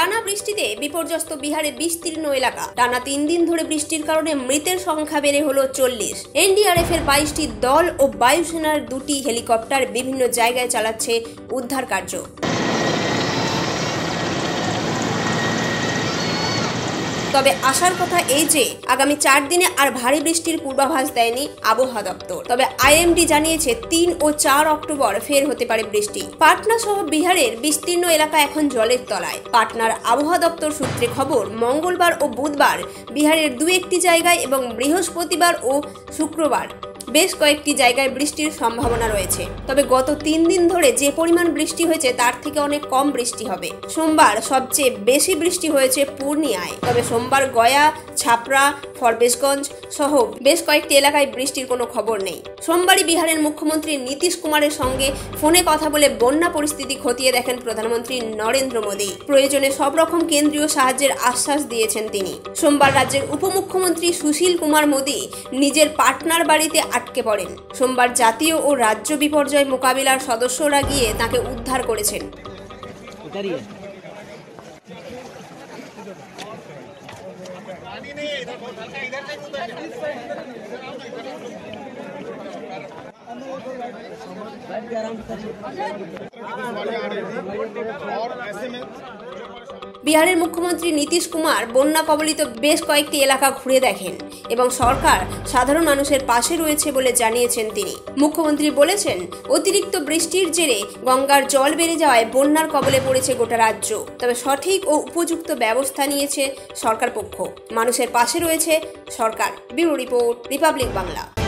टाना बृष्टिते विपर्यस्त बिहारे विस्तीर्ण एलाका टाना तीन दिन धरे बृष्टिर कारणे मृतेर संख्या बेड़े हलो 40। एनडीआरएफेर 22टी दल और वायुसेनार 2टी हेलिकप्टार विभिन्न जायगाय चालाच्छे उद्धार कार्य। तबे आशार कथा एई जे आगामी 4 दिने आर भारी बृष्टिर पूर्वाभास देयनि आबहावा दफ्तर। तबे आईएमडी जानिয়েছে 3 ও 4 অক্টোবর ফের হতে পারে বৃষ্টি। পাটনা সহ বিহারের বিস্তীর্ণ এলাকা এখন জলের তলায়। পাটনার আবহাওয়া দপ্তর সূত্রে খবর, মঙ্গলবার ও বুধবার বিহারের দু-একটি জায়গায় এবং বৃহস্পতিবার ও শুক্রবার বেশ কয়েকটি জায়গায় বৃষ্টির সম্ভাবনা রয়েছে। তবে গত 3 দিন ধরে যে পরিমাণ বৃষ্টি হয়েছে তার থেকে অনেক কম বৃষ্টি হবে। সোমবার সবচেয়ে বেশি বৃষ্টি হয়েছে পূর্ণিয়ায়। তবে সোমবার গয়া, ছাপড়া, ফরবেশগঞ্জ সহ বেশ কয়েকটি এলাকায় বৃষ্টির কোনো খবর নেই। সোমবারই বিহারের মুখ্যমন্ত্রী নীতিশ কুমারের সঙ্গে ফোনে কথা বলে বন্যা পরিস্থিতি খতিয়ে দেখেন প্রধানমন্ত্রী নরেন্দ্র মোদি। প্রয়োজনে সব রকম কেন্দ্রীয় সাহায্যের আশ্বাস দিয়েছেন তিনি। সোমবার রাজ্যের উপমুখ্যমন্ত্রী সুশীল কুমার মোদি নিজের পাটনার বাড়িতে আটকে পড়েন। সোমবার জাতীয় ও রাজ্য বিপর্যয় মোকাবিলার সদস্যরা গিয়ে তাকে উদ্ধার করেছেন। বিহারের মুখ্যমন্ত্রী নীতিশ কুমার বন্যা কবলিত বেশ কয়েকটি এলাকা ঘুরে দেখেন এবং সরকার সাধারণ মানুষের পাশে রয়েছে বলে জানিয়েছেন তিনি। মুখ্যমন্ত্রী বলেছেন, অতিরিক্ত বৃষ্টির জেরে গঙ্গার জল বেড়ে যাওয়ায় বন্যার কবলে পড়েছে গোটা রাজ্য। তবে সঠিক ও উপযুক্ত ব্যবস্থা নিয়েছে সরকার পক্ষ। মানুষের পাশে রয়েছে সরকার। Bureau report, Republic Bangla.